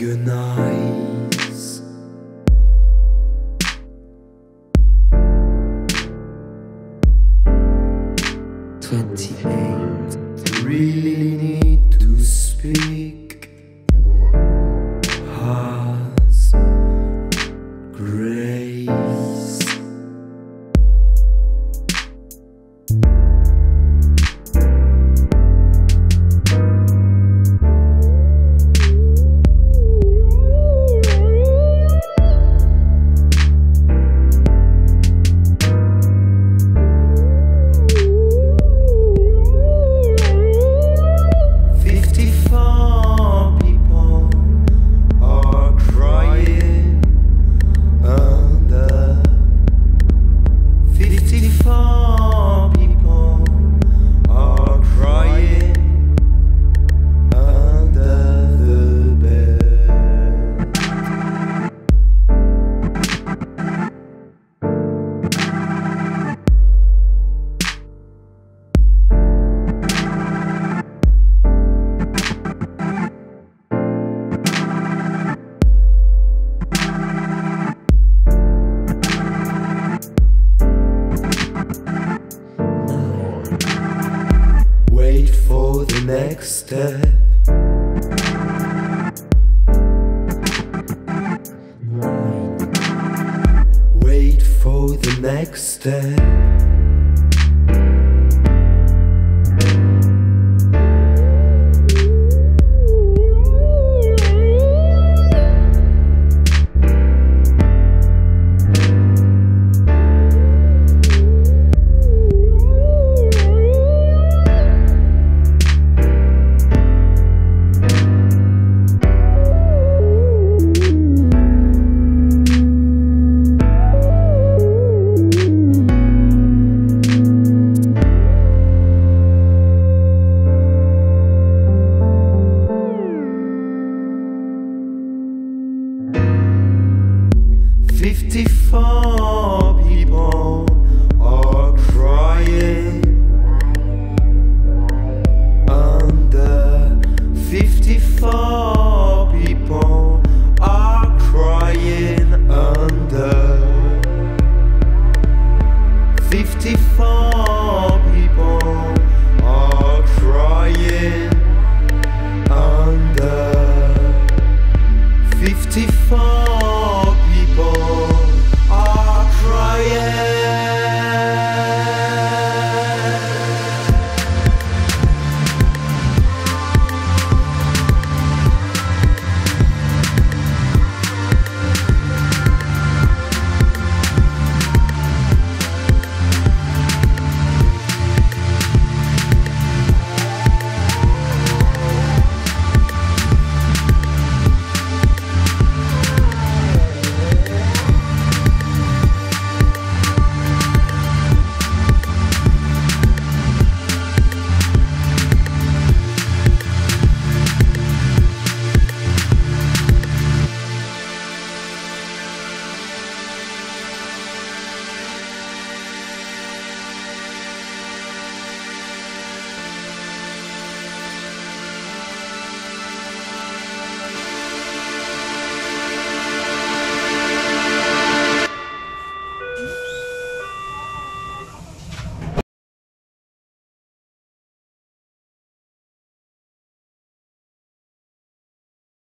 organize. I really need to speak. Has grace. For the next step, wait for the next step.